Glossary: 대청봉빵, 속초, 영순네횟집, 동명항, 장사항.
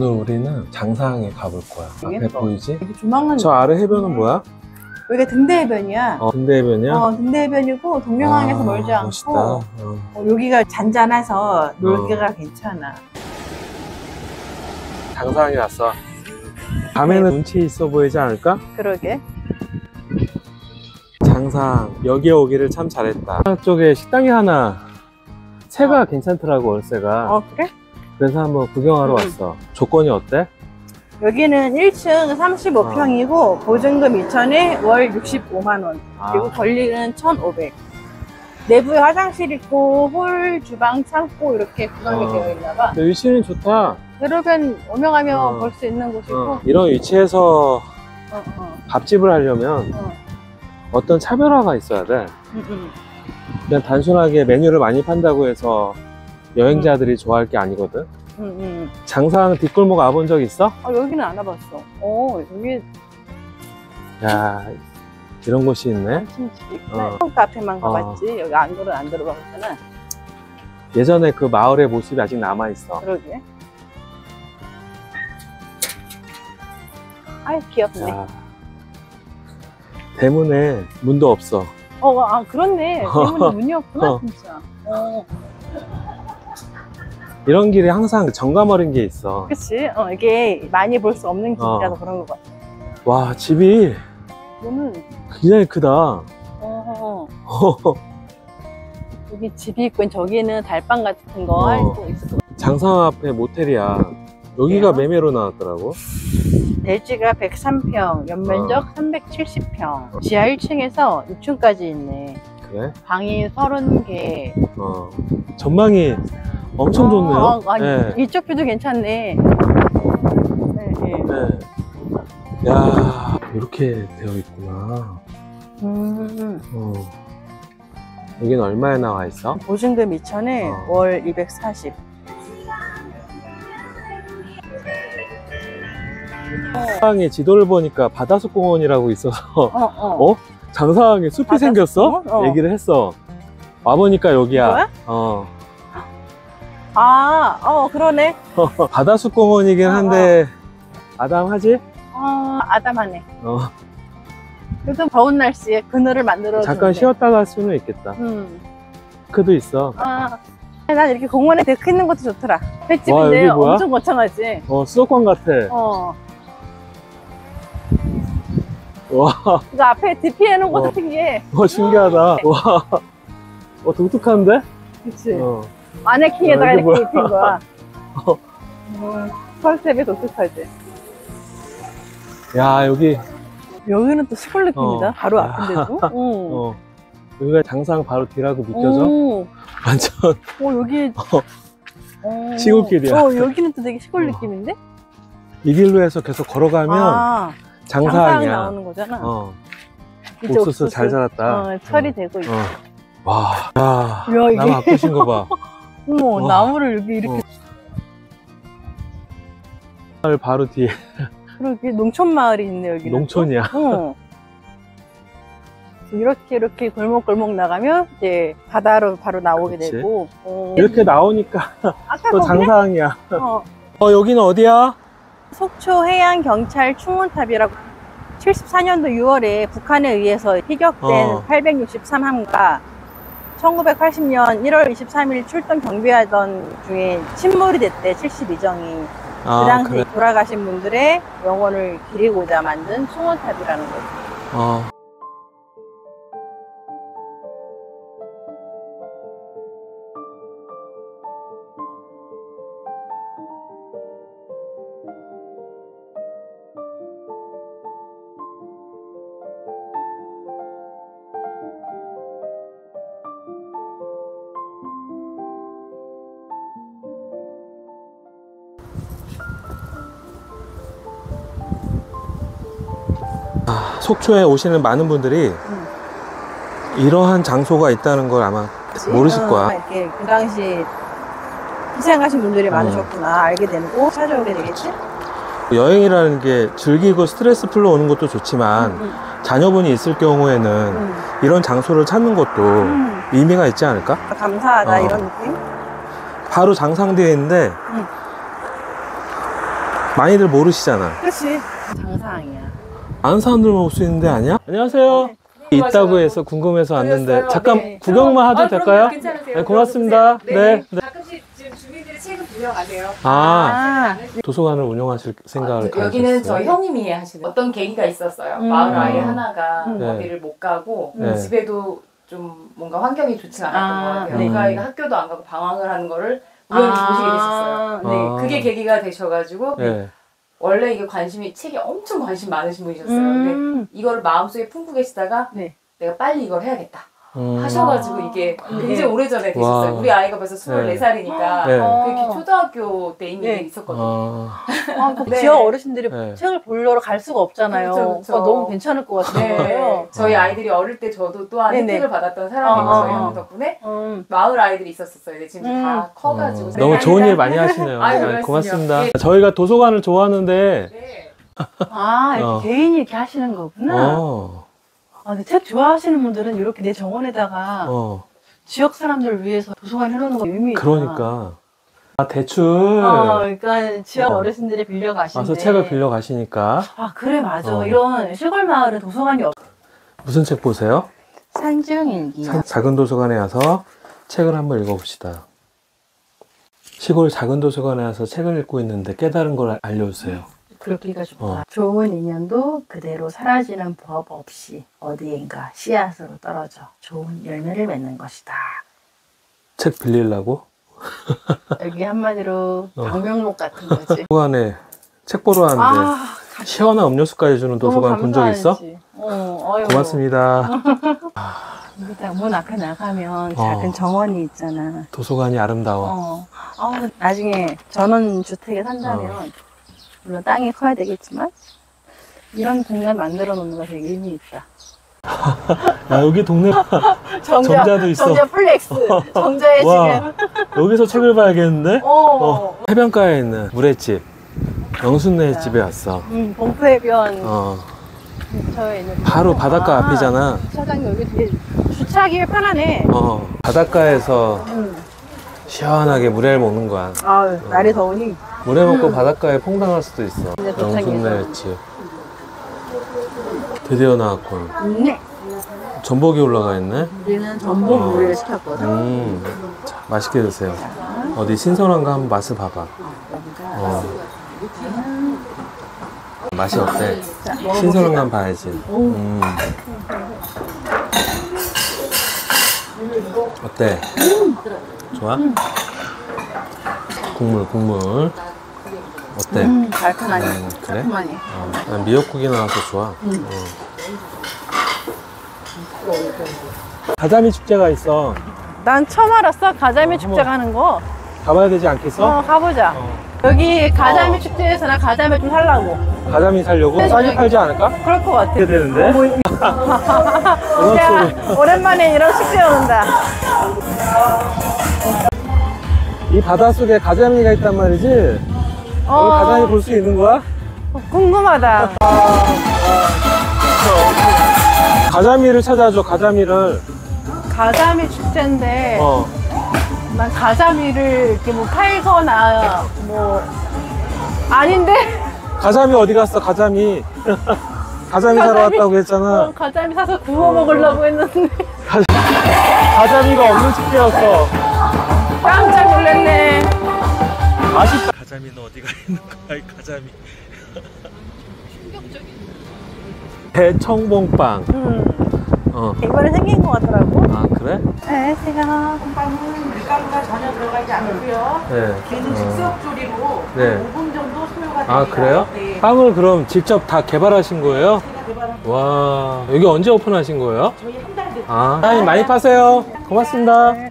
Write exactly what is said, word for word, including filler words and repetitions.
오늘 우리는 장사항에 가볼 거야. 앞에 예뻐. 보이지? 여기 조망은 저 아래 해변은 뭐야? 여기가 등대해변이야. 어, 등대해변이야? 어, 등대해변이고 동명항에서 아, 멀지 않고 멋있다. 어. 어, 여기가 잔잔해서 놀기가 어. 괜찮아. 장사항에 왔어. 밤에는 네. 운치 있어 보이지 않을까? 그러게. 장사항 여기에 오기를 참 잘했다. 쪽에 식당이 하나 새가 어. 괜찮더라고. 월세가. 어 그래? 그래서 한번 구경하러 음. 왔어. 조건이 어때? 여기는 일 층 삼십오 평이고 어. 보증금 이천에 월 육십오만 원. 아. 그리고 권리는 천오백. 내부에 화장실 있고 홀, 주방, 창고 이렇게 구성이 어. 되어 있나 봐. 위치는 좋다. 대로변 오명하며 어. 볼 수 있는 곳이고 어. 이런 위치에서 어, 어. 밥집을 하려면 어. 어떤 차별화가 있어야 돼. 음, 음. 그냥 단순하게 메뉴를 많이 판다고 해서 여행자들이 음. 좋아할 게 아니거든. 음, 음. 장사하는 뒷골목 와본 적 있어? 어, 여기는 안 와봤어. 어, 여기. 야, 이런 곳이 있네. 침집이 있구나. 어. 카페만 가봤지. 어. 여기 안으로는 안 들어가봤잖아. 예전에 그 마을의 모습이 아직 남아있어. 그러게. 아이, 귀엽네. 야. 대문에 문도 없어. 어, 아, 그렇네. 대문에 문이 없구나, 어. 진짜. 어. 이런 길이 항상 정감 어린 게 있어. 그치? 어, 이게 많이 볼 수 없는 길이라서 어. 그런 것 같아. 와, 집이 너무 굉장히 크다. 어. 여기 집이 있고 저기는 달빵 같은 거 할 거 어. 있을 것 같아. 장사항 앞에 모텔이야. 여기가 그래요? 매매로 나왔더라고. 대지가 백삼 평, 연면적 어. 삼백칠십 평. 지하 일 층에서 육 층까지 있네. 그래? 방이 서른 개. 어. 전망이 엄청 어, 좋네요. 어, 아니, 네. 이쪽 뷰도 괜찮네. 네, 네. 네. 야, 이렇게 되어 있구나. 음. 어. 여긴 얼마에 나와 있어? 보증금 이천에 어. 월 이백사십. 장사항의 지도를 보니까 바다숲 공원이라고 있어서 어? 어. 어? 장사항에 숲이 바다숲 생겼어? 어. 얘기를 했어. 와보니까 여기야. 뭐야? 어. 아, 어, 그러네. 바다숲 공원이긴 한데 어. 아담하지? 어, 아담하네. 어. 요즘 더운 날씨에 그늘을 만들어주는데 잠깐 쉬었다 갈 수는 있겠다. 음. 데크도 있어. 아, 난 이렇게 공원에 데크 있는 것도 좋더라. 횟집인데 엄청 거창하지? 어, 수도권 같아. 어. 와. 이거 앞에 디피해 놓은 것도 어. 신기해. 어, 신기하다. 와. 어, 독특한데? 그치? 어. 마네킹에다가 아, 이렇게 입힌 거야. 어. 음, 컨셉이 독특하지. 야, 여기. 여기는 또 시골 느낌이다. 어. 바로 앞인데도. 어. 여기가 장사항 바로 뒤라고 느껴져. 오. 완전. 어, 여기. 어. 시골길이야. 어, 여기는 또 되게 시골 어. 느낌인데? 이 길로 해서 계속 걸어가면 아, 장사항이 나오는 거잖아. 어. 옥수수, 옥수수 잘 자랐다. 어, 처리되고 있어. 어. 와. 야, 야, 나무 아프신 거 봐. 어머, 와. 나무를 여기 이렇게 마을 어. 바로 뒤에 그러게 농촌 마을이 있네. 여기 농촌이야. 어. 이렇게 이렇게 골목골목 나가면 이제 바다로 바로 나오게 그치? 되고 어. 이렇게 나오니까 또 장사항이야. 어. 어, 여기는 어디야? 속초 해양경찰 충문탑이라고 칠십사 년도 유월에 북한에 의해서 희격된 어. 팔백육십삼 함과 천구백팔십 년 일월 이십삼일 출동 경비하던 중에 침몰이 됐대. 칠십이 정이. 아, 그 당시 그래. 돌아가신 분들의 영혼을 기리고자 만든 충원탑이라는 거지. 어. 속초에 오시는 많은 분들이 응. 이러한 장소가 있다는 걸 아마 그치? 모르실 거야. 어, 이렇게 그 당시 희생하신 분들이 응. 많으셨구나. 알게 되고 찾아오게 되겠지? 여행이라는 게 즐기고 스트레스 풀러 오는 것도 좋지만 응, 응. 자녀분이 있을 경우에는 응. 이런 장소를 찾는 것도 응. 의미가 있지 않을까? 감사하다 어. 이런 느낌? 바로 장상 뒤에 있는데 응. 많이들 모르시잖아. 그치. 장사항이야. 아는 사람들만 올 수 있는데 아니야? 안녕하세요. 네. 네. 있다고 해서 궁금해서 왔는데 그랬어요. 잠깐 네. 구경만 하도 아, 될까요? 괜찮으세요. 네, 고맙습니다. 네. 네. 네. 가끔씩 지금 주민들이 책을 빌려가세요. 아, 아. 도서관을 운영하실 생각을 가지고. 아, 여기는 저희 형님이 하시는 어떤 계기가 있었어요. 음. 마을 아이 음. 하나가 음. 거기를 네. 못 가고 음. 집에도 좀 뭔가 환경이 좋지 않았던 아, 것 같아요. 네. 그 아이가 학교도 안 가고 방황을 하는 거를 우연히 아 보시게 되셨어요. 네, 아 그게 계기가 되셔가지고 네. 원래 이게 관심이 책에 엄청 관심 많으신 분이셨어요. 음 근데 이걸 마음속에 품고 계시다가 네. 내가 빨리 이걸 해야겠다 음 하셔가지고 이게 굉장히 오래전에 되셨어요. 우리 아이가 벌써 스물네 살이니까 네. 네. 초등학교 때 이미 네. 있었거든요. 아 아, 그 네. 지역 어르신들이 네. 책을 보러 갈 수가 없잖아요. 그렇죠, 그렇죠. 그러니까 너무 괜찮을 것 같아요. 네. 저희 아이들이 어릴 때 저도 또한 네네. 혜택을 받았던 사람이고 아 저희 형 덕분에 음. 마을 아이들이 있었어요. 근데 지금 음. 다 커가지고 음. 너무 좋은 일 많이 하시네요. 아유, 네. 고맙습니다. 네. 저희가 도서관을 좋아하는데 네. 아 이렇게 어. 개인이 이렇게 하시는 거구나. 어. 아, 근데 책 좋아하시는 분들은 이렇게 내 정원에다가 어. 지역 사람들을 위해서 도서관 해놓는 거 의미 있다. 그러니까 아 대출 어, 그러니까 지역 어. 어르신들이 빌려 가시는데 와서 책을 빌려 가시니까 아 그래 맞아 어. 이런 시골 마을은 도서관이 없... 무슨 책 보세요? 산중일기. 작은 도서관에 와서 책을 한번 읽어봅시다. 시골 작은 도서관에 와서 책을 읽고 있는데 깨달은 걸 알려주세요. 그렇기가 좋다. 어. 좋은 인연도 그대로 사라지는 법 없이 어디엔가 씨앗으로 떨어져 좋은 열매를 맺는 것이다. 책 빌리려고? 여기 한마디로 어. 방명록 같은 거지. 도서관에 책 보러 왔는데 아, 시원한 음료수까지 주는 도서관 본 적 있어? 어, 어휴. 고맙습니다. 일단 문 앞에 나가면 작은 어. 정원이 있잖아. 도서관이 아름다워. 어. 어, 나중에 전원주택에 산다면 어. 물론 땅이 커야 되겠지만 이런 공간 만들어 놓는 거 되게 의미 있다. 야, 여기 동네가 정자, 정자도 있어. 정자 플렉스. 정자에 지금. 여기서 책을 봐야겠는데? 어. 어. 해변가에 있는 물회집. 영순네횟집에 왔어. 응, 봉포 해변. 어. 근처에 있는 바로 바닷가 아, 앞이잖아. 주차장 여기 되게 주차하기 편하네. 어. 바닷가에서 음. 시원하게 물회를 먹는 거야. 아, 어. 날이 더우니. 물회 먹고 음. 바닷가에 퐁당할 수도 있어. 영순네횟집. 드디어 나왔군. 네. 전복이 올라가 있네. 우리는 전복 어. 물회를 시켰거든. 음. 자, 맛있게 드세요. 어디 신선한가 한번 맛을 봐봐. 어. 맛이 어때? 신선한가 한번 봐야지. 음. 어때? 좋아? 국물 국물 어때? 음, 달콤하니. 음, 그래? 달콤하니. 어, 미역국이 나와서 좋아. 음. 어. 가자미 축제가 있어. 난 처음 알았어. 가자미 어, 축제 가는 거. 가봐야 되지 않겠어? 어, 가보자. 어. 여기 가자미 어. 축제에서 나 가자미 좀 살라고. 가자미 살려고? 싸게 팔지 않을까? 그럴 것 같아. 되는데. 어, 뭐... 야, 오랜만에 이런 축제에 온다. 이 바닷속에 가자미가 있단 말이지? 어... 오늘 가자미 볼 수 있는 거야? 궁금하다. 아, 아, 가자미를 찾아줘, 가자미를. 가자미 축제인데, 어. 난 가자미를 이렇게 뭐 팔거나, 뭐. 아닌데? 가자미 어디 갔어, 가자미? 가자미, 가자미 사러 왔다고 했잖아. 어, 가자미 사서 구워 어, 먹으려고 어. 했는데. 가자미가 없는 축제였어. 깜짝 놀랐네. 아쉽다. 가자미는 어디가 있는 거야, 이 가자미. 충격적인. 대청봉빵. 음. 어. 이번에 생긴 거 같더라고. 아, 그래? 네, 제가. 빵은 밀가루가 전혀 들어가지 않고요. 네. 걔는 즉석조리로 네. 오 분 정도 소요가 됩니다. 아, 그래요? 네. 빵을 그럼 직접 다 개발하신 거예요? 제가 개발한 거예요. 와, 여기 언제 오픈하신 거예요? 저희 한 달 됐어요. 아, 사장님 많이 파세요. 고맙습니다. 네.